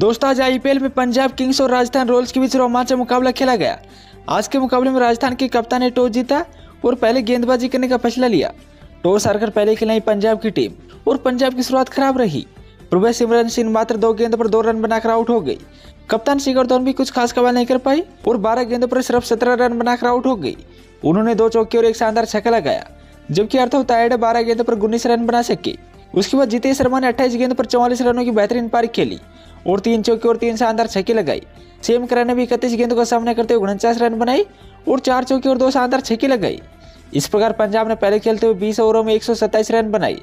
दोस्तों आज IPL में पंजाब किंग्स और राजस्थान रॉयल्स के बीच रोमांचक मुकाबला खेला गया। आज के मुकाबले में राजस्थान के कप्तान ने टॉस जीता और पहले गेंदबाजी करने का फैसला लिया। टॉस हारकर पहले खिलाई पंजाब की टीम और पंजाब की शुरुआत खराब रही। प्रभसिमरन सिंह मात्र 2 गेंद पर 2 रन बनाकर आउट हो गई। कप्तान शिखर धवन भी कुछ खास कमाल नहीं कर पाई और 12 गेंदों पर सिर्फ 17 रन बनाकर आउट हो गई। उन्होंने 2 चौके और एक शानदार छक्का लगाया, जबकि अरथव ताडे 12 गेंदों पर 19 रन बना सके। उसके बाद जीतेंद्र शर्मा ने 28 गेंद पर 44 रनों की बेहतरीन पारी खेली और 3 चौके और 3 शानदार छक्के लगाई। सेम करने भी 31 गेंदों का सामना करते हुए 49 रन बनाई और 4 चौके और 2 शानदार छक्के लगाई। इस प्रकार पंजाब ने पहले खेलते हुए 20 ओवरों में 127 रन बनाई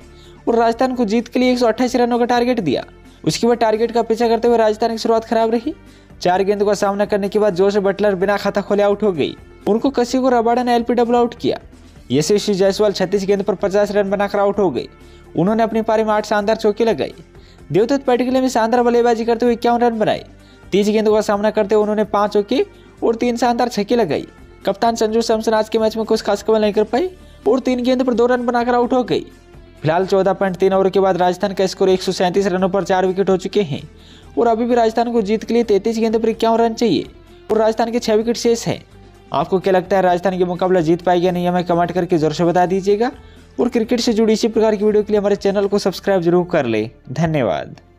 और राजस्थान को जीत के लिए 128 रनों का टारगेट दिया। उसके बाद टारगेट का पीछा करते हुए राजस्थान की शुरुआत खराब रही। 4 गेंदों का सामना करने के बाद जोश बटलर बिना खाता खोले आउट हो गई। उनको कशिगो रबाड़ा ने LPW आउट किया। यशस्वी जायसवाल 36 गेंद पर 50 रन बनाकर आउट हो गए। उन्होंने अपनी पारी में 8 शानदार चौके लगाई। देवदत्त पाटिल में शानदार बल्लेबाजी करते हुए 51 रन बनाए। 30 गेंदों का सामना करते हुए उन्होंने 5 चौके और 3 शानदार छक्के लगाई। कप्तान संजू सैमसन आज के मैच में कुछ खास कमाल नहीं कर पाई और 3 गेंद पर 2 रन बनाकर आउट हो गई। फिलहाल 14.3 ओवर के बाद राजस्थान का स्कोर 137 रनों पर 4 विकेट हो चुके हैं और अभी भी राजस्थान को जीत के लिए 33 गेंदों पर 51 रन चाहिए और राजस्थान के 6 विकेट शेष हैं। आपको क्या लगता है राजस्थान के मुकाबला जीत पाएगी या नहीं, हमें कमेंट करके जरूर से बता दीजिएगा और क्रिकेट से जुड़ी इसी प्रकार की वीडियो के लिए हमारे चैनल को सब्सक्राइब जरूर कर लें। धन्यवाद।